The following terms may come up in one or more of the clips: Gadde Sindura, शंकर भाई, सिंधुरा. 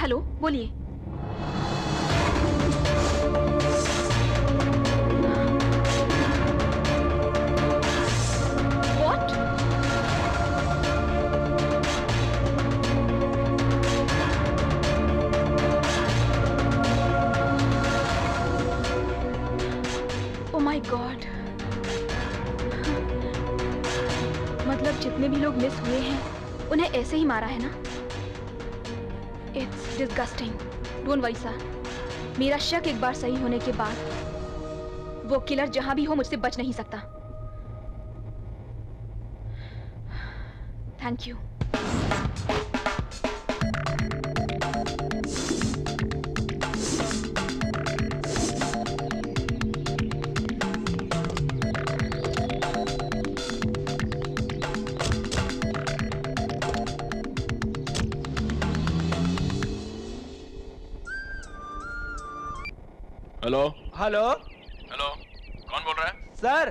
Hello बोलिए। God, मतलब जितने भी लोग मिस हुए हैं उन्हें ऐसे ही मारा है ना। It's disgusting. Don't worry sir, मेरा शक एक बार सही होने के बाद वो किलर जहां भी हो मुझसे बच नहीं सकता। Thank you. Hello hello hello, कौन बोल रहा है? सर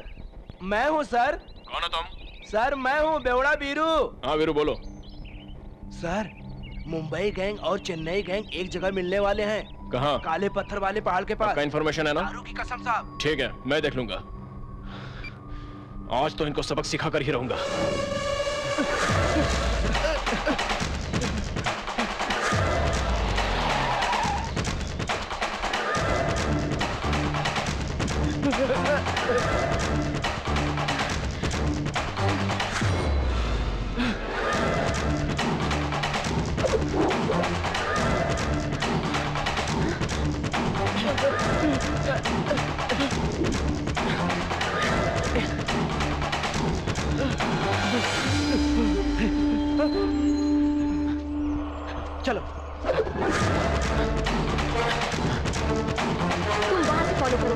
मैं हूँ। सर कौन हो तुम? सर मैं हूँ बेवड़ा वीरू। हाँ वीरू बोलो। सर मुंबई गैंग और चेन्नई गैंग एक जगह मिलने वाले हैं। कहाँ? काले पत्थर वाले पहाड़ के पास। आपका इन्फॉर्मेशन है ना? दारू की कसम साहब। ठीक है मैं देख लूंगा, आज तो इनको सबक सिखा कर ही रहूंगा। चलो तुम वहां से फॉलो करो।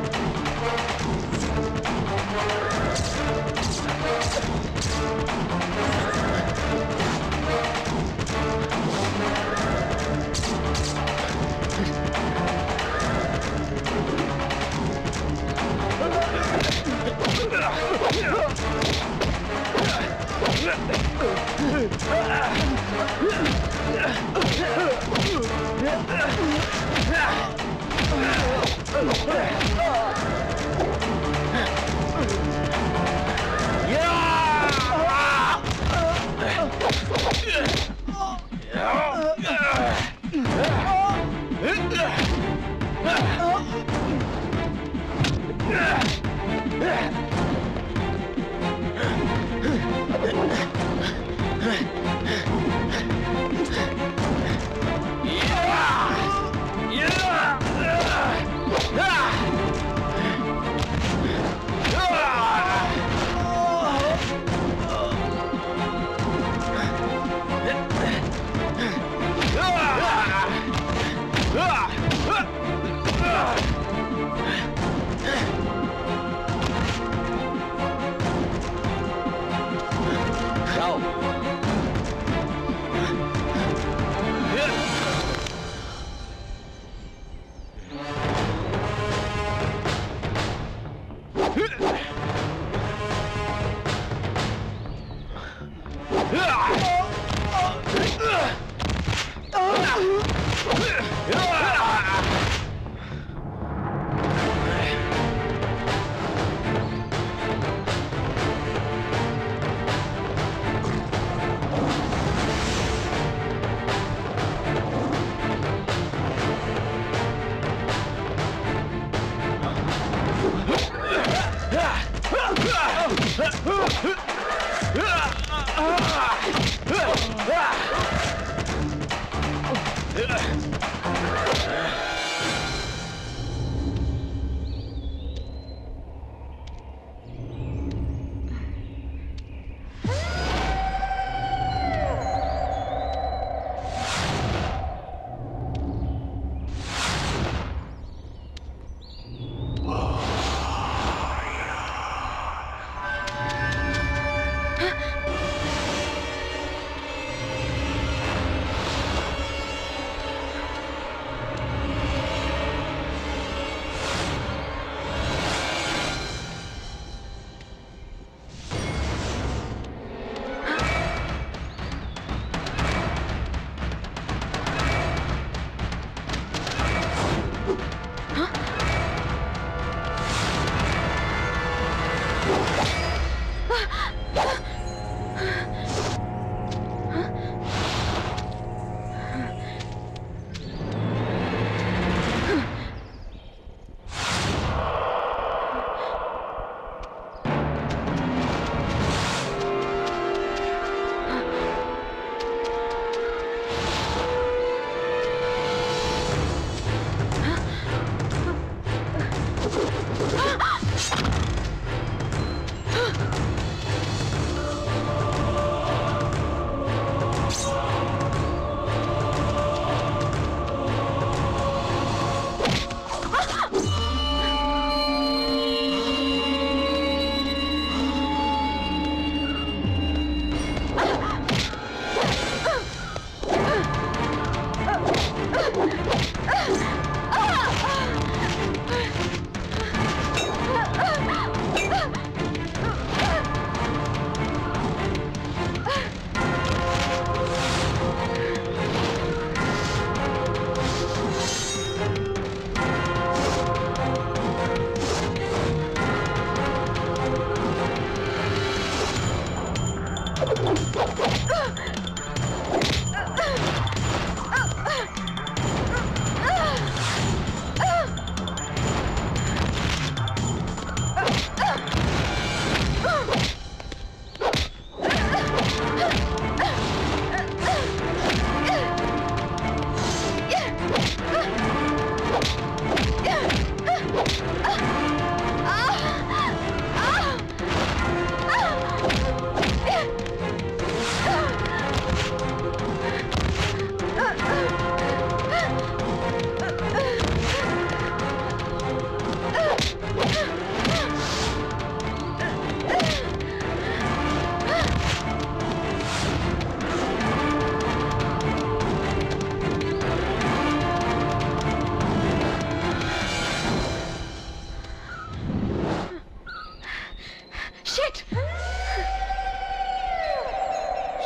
Yeah.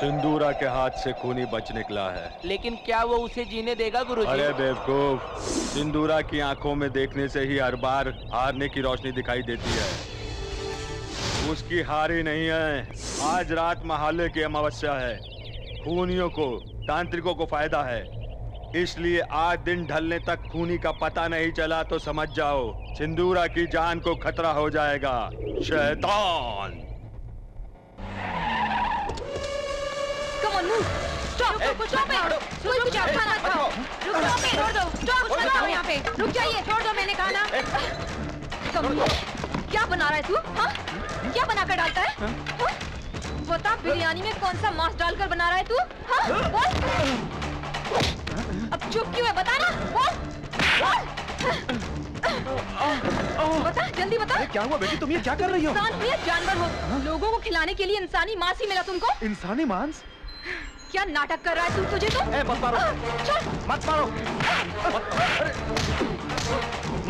सिंदूरा के हाथ से खूनी बच निकला है। लेकिन क्या वो उसे जीने देगा गुरुजी? अरे बेवकूफ, सिंदूरा की आंखों में देखने से ही हर बार हारने की रोशनी दिखाई देती है। उसकी हार ही नहीं है, आज रात महाले की अमावस्या है। खूनियों को, तांत्रिकों को फायदा है, इसलिए आज दिन ढलने तक खूनी का पता नहीं चला तो समझ जाओ सिंदूरा की जान को खतरा हो जाएगा। शैतान रुक जाइए, छोड़ दो, मैंने कहा ना। क्या बना रहा है तू? क्या बना कर डालता है? बता, बिरयानी में कौन सा मांस डालकर बना रहा है तू? अब चुप क्यों है, बता ना। बता जल्दी, बता क्या हुआ बेटी, तुम ये क्या कर रही हो? जानवर हो, लोगों को खिलाने के लिए इंसानी मांस ही मिला तुमको। इंसानी मांस? क्या नाटक कर रहा है तू? तुझे तो मत मारो, मत मारो,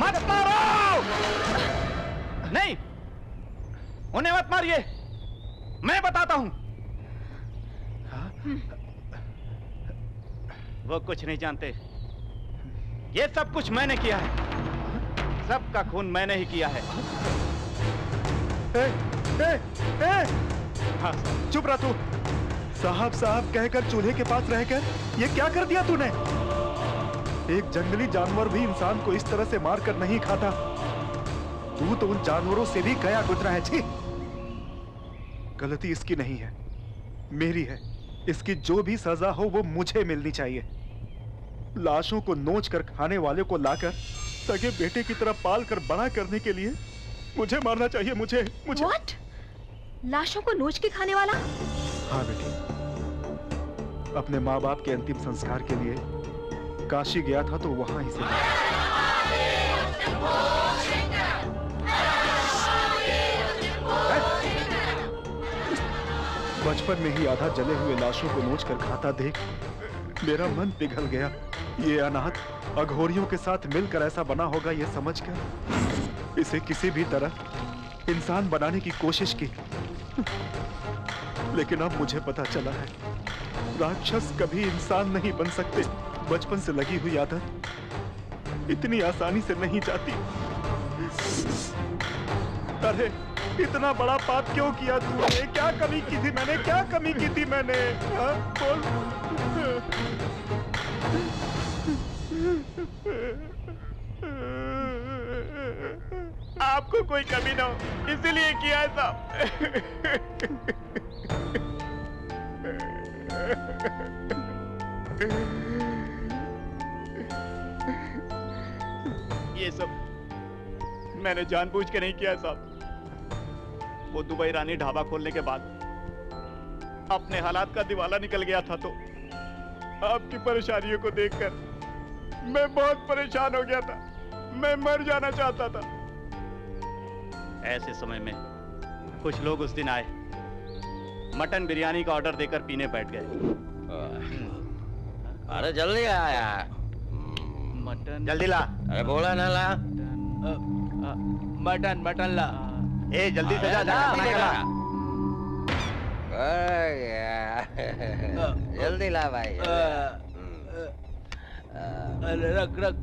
मत मारो, नहीं उन्हें मत मारिए, मैं बताता हूं। वो कुछ नहीं जानते, ये सब कुछ मैंने किया है, सबका खून मैंने ही किया है। ए, ए, ए। हाँ, चुप रहा तू। साहब साहब कहकर चूल्हे के पास रहकर ये क्या कर दिया तूने? एक जंगली जानवर भी इंसान को इस तरह से मार कर नहीं खाता। तू तो उन जानवरों से भी गया गुजरा है। छी, गलती इसकी नहीं है, मेरी है। इसकी जो भी सजा हो वो मुझे मिलनी चाहिए। लाशों को नोच कर खाने वाले को लाकर सगे बेटे की तरह पाल कर बड़ा करने के लिए मुझे मारना चाहिए। मुझे मुझे What? लाशों को नोच के खाने वाला? हाँ बेटी, अपने माँ बाप के अंतिम संस्कार के लिए काशी गया था तो वहां ही से। बचपन में ही आधा जले हुए लाशों को नोच कर खाता देख मेरा मन पिघल गया। ये अनाथ अघोरियों के साथ मिलकर ऐसा बना होगा ये समझकर इसे किसी भी तरह इंसान बनाने की कोशिश की, लेकिन अब मुझे पता चला है राक्षस कभी इंसान नहीं बन सकते। बचपन से लगी हुई आदत इतनी आसानी से नहीं जाती। अरे इतना बड़ा पाप क्यों किया तूने? क्या कमी की थी मैंने? क्या कमी की थी मैंने? बोल। आपको कोई कमी ना हो इसलिए किया है साहब। ये सब मैंने जानबूझ के नहीं किया साहब। वो दुबई रानी ढाबा खोलने के बाद अपने हालात का दिवाला निकल गया था तो आपकी परेशानियों को देखकर मैं बहुत परेशान हो गया था। मैं मर जाना चाहता था। ऐसे समय में कुछ लोग उस दिन आए, मटन बिरयानी का ऑर्डर देकर पीने बैठ गए। अरे जल्दी आया, मटन जल्दी ला। अरे बोला ना ला, मटन मटन ला। ए जल्दी से जा, जल्दी ला भाई। अरे रख रख,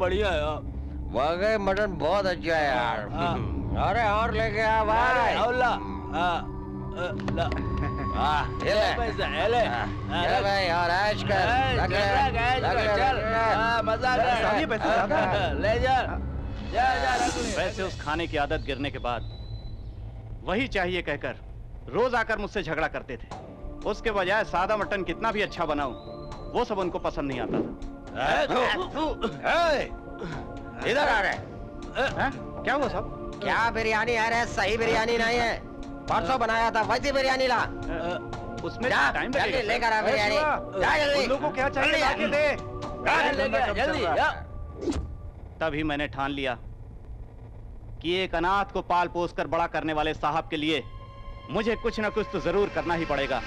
बढ़िया है वाकई, मटन बहुत अच्छा है यार। अरे और लेके आ भाई। ला भाई, और ऐश कर, मजा ले जा। वैसे उस खाने की आदत गिरने के बाद वही चाहिए कहकर रोज आकर मुझसे झगड़ा करते थे। उसके बजाय सादा मटन कितना भी अच्छा बनाऊं वो सब उनको पसंद नहीं आता था। इधर आ रहे, क्या हुआ सब? क्या बिरयानी है रे, सही बिरयानी नहीं है। परसों बनाया था वैसी बिरयानी ला। उसमें टाइम लगेगा, लेकर आ बिरयानी। उन लोगों को क्या चाहिए लाके दे। तभी मैंने ठान लिया कि एक अनाथ को पाल पोस कर बड़ा करने वाले साहब के लिए मुझे कुछ ना कुछ तो जरूर करना ही पड़ेगा।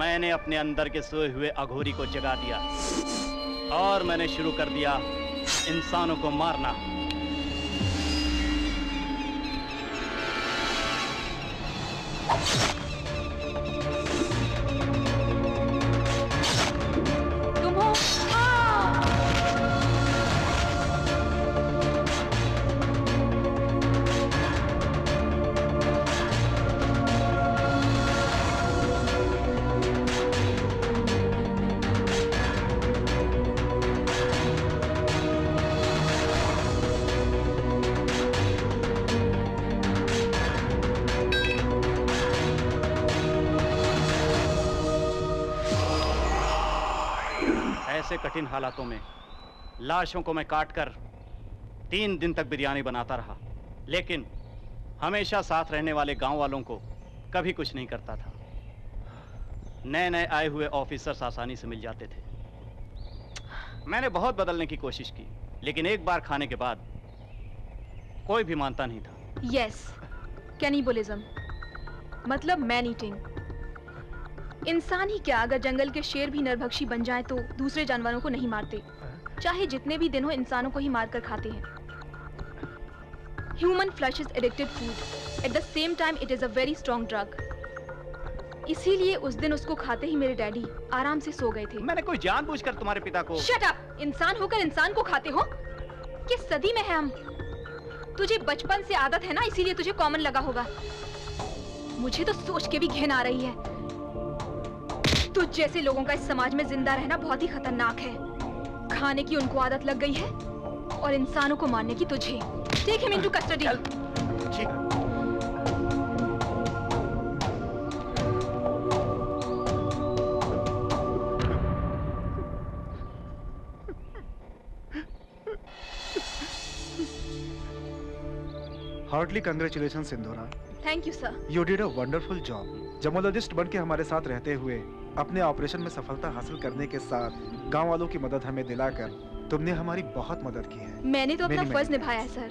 मैंने अपने अंदर के सोए हुए अघोरी को जगा दिया और मैंने शुरू कर दिया इंसानों को मारना। कठिन हालातों में लाशों को मैं काटकर 3 दिन तक बिरयानी बनाता रहा, लेकिन हमेशा साथ रहने वाले गांव वालों को कभी कुछ नहीं करता था। नए नए आए हुए ऑफिसर्स आसानी से मिल जाते थे। मैंने बहुत बदलने की कोशिश की, लेकिन एक बार खाने के बाद कोई भी मानता नहीं था। Yes, cannibalism, मतलब मैन ईटिंग। इंसान ही क्या, अगर जंगल के शेर भी नरभक्षी बन जाएं तो दूसरे जानवरों को नहीं मारते, चाहे जितने भी दिन हो इंसानों को ही मारकर खाते हैं। Human flesh is addictive food, at the same time it is a very strong drug. इसीलिए उस दिन उसको खाते ही मेरे डैडी आराम से सो गए थे। मैंने कोई जानबूझकर तुम्हारे पिता को। शट अप, इंसान होकर इंसान को खाते हो? किस सदी में है हम? तुझे बचपन से आदत है ना, इसीलिए तुझे कॉमन लगा होगा। मुझे तो सोच के भी घिन आ रही है। तुझ जैसे लोगों का इस समाज में जिंदा रहना बहुत ही खतरनाक है। खाने की उनको आदत लग गई है और इंसानों को मारने की तुझे। Take him into custody. Hartley congratulation सिंधुरा। Thank you sir. You did a wonderful job. Gemologist बनके हमारे साथ रहते हुए अपने ऑपरेशन में सफलता हासिल करने के साथ गांव वालों की मदद हमें दिलाकर तुमने हमारी बहुत मदद की है। मैंने तो अपना फर्ज निभाया है सर।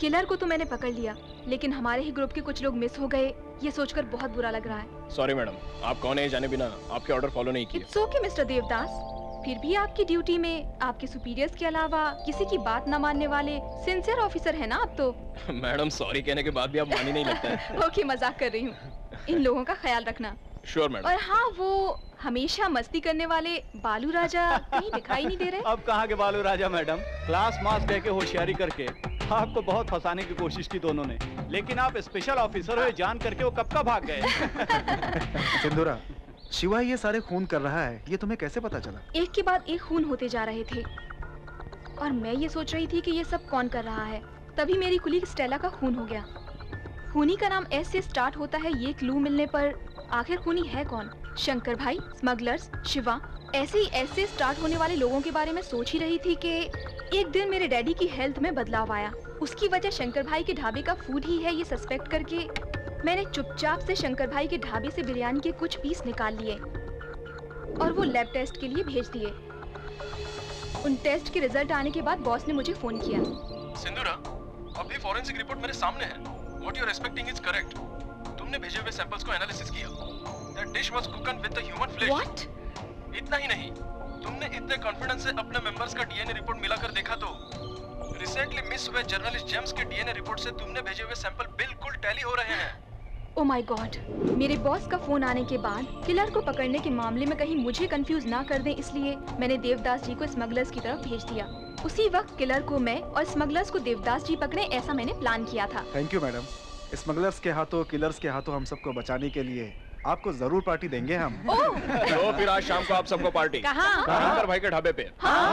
किलर को तो मैंने पकड़ लिया, लेकिन हमारे ही ग्रुप के कुछ लोग मिस हो गए, ये सोचकर बहुत बुरा लग रहा है। सॉरी मैडम, आप कौन है जाने बिना आपके ऑर्डर फॉलो नहीं किया। It's okay mister Devdas. फिर भी आपकी ड्यूटी में आपके सुपीरियर्स के अलावा किसी की बात न मानने वाले सिंसियर ऑफिसर है ना आप तो। मैडम सॉरी कहने के बाद भी आप मानी नहीं लगता है। ओके, मजाक कर रही हूँ। इन लोगों का ख्याल रखना। Sure madam. और हाँ, वो हमेशा मस्ती करने वाले बालू राजा कहीं दिखाई नहीं दे रहे। अब कहाँ के बालू राजा मैडम, क्लास मास्क कह के होशियारी करके आपको बहुत फंसाने की कोशिश की दोनों ने, लेकिन आप स्पेशल ऑफिसर हो जान करके वो कब का भाग गए। सिंधुरा, शिवा ये सारे खून कर रहा है, ये तुम्हें कैसे पता चला? एक के बाद एक खून होते जा रहे थे और मैं ये सोच रही थी कि ये सब कौन कर रहा है, तभी मेरी कुलीग स्टेला का खून हो गया। खूनी का नाम एस से स्टार्ट होता है, ये क्लू मिलने पर आखिर खूनी है कौन? शंकर भाई, स्मगलर्स, शिवा, ऐसे ही ऐसे स्टार्ट होने वाले लोगों के बारे में सोच ही रही थी कि एक दिन मेरे डैडी की हेल्थ में बदलाव आया। उसकी वजह शंकर भाई के ढाबे का फूड ही है, ये सस्पेक्ट करके मैंने चुपचाप से शंकर भाई के ढाबे से बिरयानी के कुछ पीस निकाल लिए और वो लैब टेस्ट के लिए भेज दिए। उन टेस्ट के रिजल्ट आने के बाद बॉस ने मुझे फोन किया। सिंधुरा, अभी फॉरेंसिक रिपोर्ट मेरे सामने है। What you are expecting is correct. तुमने भेजे हुए सैंपल्स को एनालिसिस किया। That dish was cooked with the human flesh. What? इतना ही नहीं, तुमने इतने कॉन्फिडेंस से अपने मेंबर्स का डीएनए रिपोर्ट मिलाकर देखा तो रिसेंटली मिस हुए जर्नलिस्ट जेम्स के डीएनए रिपोर्ट से तुमने भेजे हुए सैंपल बिल्कुल टैली हो रहे हैं। Oh my God. मेरे बॉस का फोन आने के बाद किलर को पकड़ने के मामले में कहीं मुझे कंफ्यूज ना कर दें, इसलिए मैंने देवदास जी को स्मगलर्स की तरफ भेज दिया। उसी वक्त किलर को मैं और स्मगलर्स को देवदास जी पकड़े, ऐसा मैंने प्लान किया था। Thank you madam. स्मगलर्स के हाथों, किलर्स के हाथों हम सबको बचाने के लिए आपको जरूर पार्टी देंगे हम। तो फिर आज शाम को आप सबको पार्टी। कहाँ? शंकर भाई के ढाबे पे। हाँ?